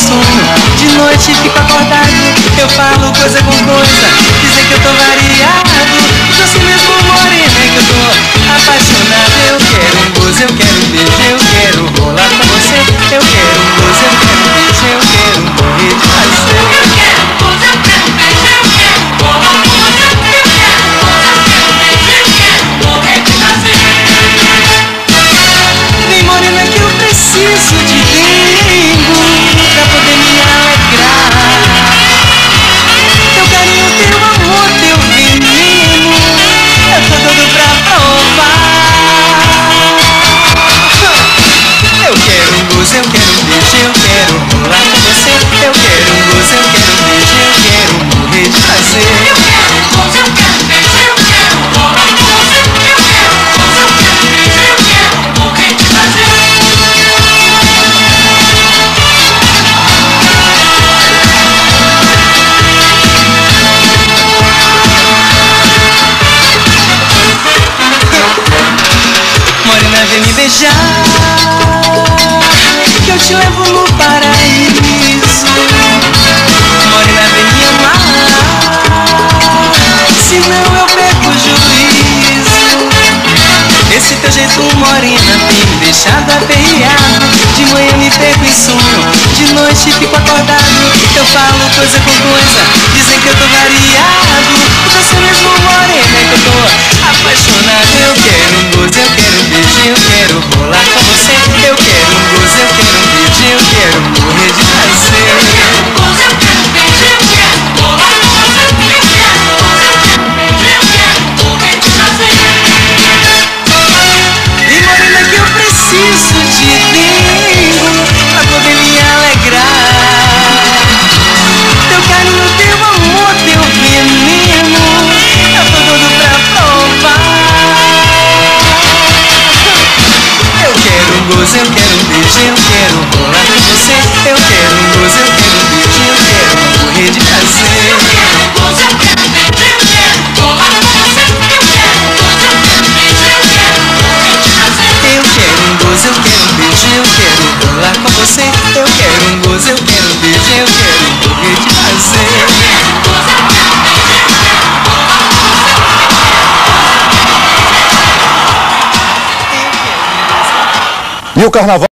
suma. De noite fico acordado, eu falo coisa com coisa. Dizem que eu tô variado, doce mesmo morena que eu tô apaixonado. Eu quero um gozo, eu quero um beijo, eu quero rolar com você. Eu quero um gozo, eu quero um beijo, eu quero morrer de prazer. Eu quero um gozo, eu quero um beijo, eu quero rolar com você. Eu quero um gozo, eu quero um beijo, eu quero morrer de prazer. Vem morena que eu preciso de bingo pra poder me alegrar. Teu carinho, teu amor, teu veneno, eu tô doido pra provar. Eu quero um gozo, eu quero um beijo, eu quero rolar com você. Eu quero um gozo, eu quero um beijo, eu quero morrer de prazer. Eu quero um gozo, eu quero um beijo, eu quero rolar com você. Eu quero um gozo, eu quero um beijo, eu quero morrer de prazer. Morena, vem me beijar, que eu te levo no paraíso. Morena, vem me amar, senão eu perco o juízo. Esse teu jeito, morena, tem me deixado aperreado. De manhã me pego em sono, de noite fico acordado. Eu falo coisa com coisa, dizem que eu tô variado. Você mesmo, morena, que eu tô apaixonado. Eu quero um gozo, eu quero um beijo, eu quero rolar com você. Eu quero um gozo, eu quero um beijo, eu quero morrer de prazer. Eu quero um gozo, eu quero um beijo, eu quero rolar com você. Eu quero um gozo, eu quero um beijo, eu quero morrer de prazer. E morena que eu preciso de bingo pra poder me alegrar. Teu carinho, teu amor, teu veneno, eu tô doido pra provar. Eu quero um gozo, eu quero um beijo, eu quero rolar com você. Eu quero um gozo, eu quero um beijo, eu quero morrer de prazer. Eu quero um gozo, eu quero um beijo, eu quero rolar com você. Eu quero um gozo, eu quero um beijo, eu quero morrer de prazer. Eu quero um gozo, eu quero um beijo, eu quero rolar com você. Eu quero um gozo, eu quero um beijo, eu quero morrer de prazer. Eu quero um gozo, eu quero um beijo, eu quero rolar com você. E o carnaval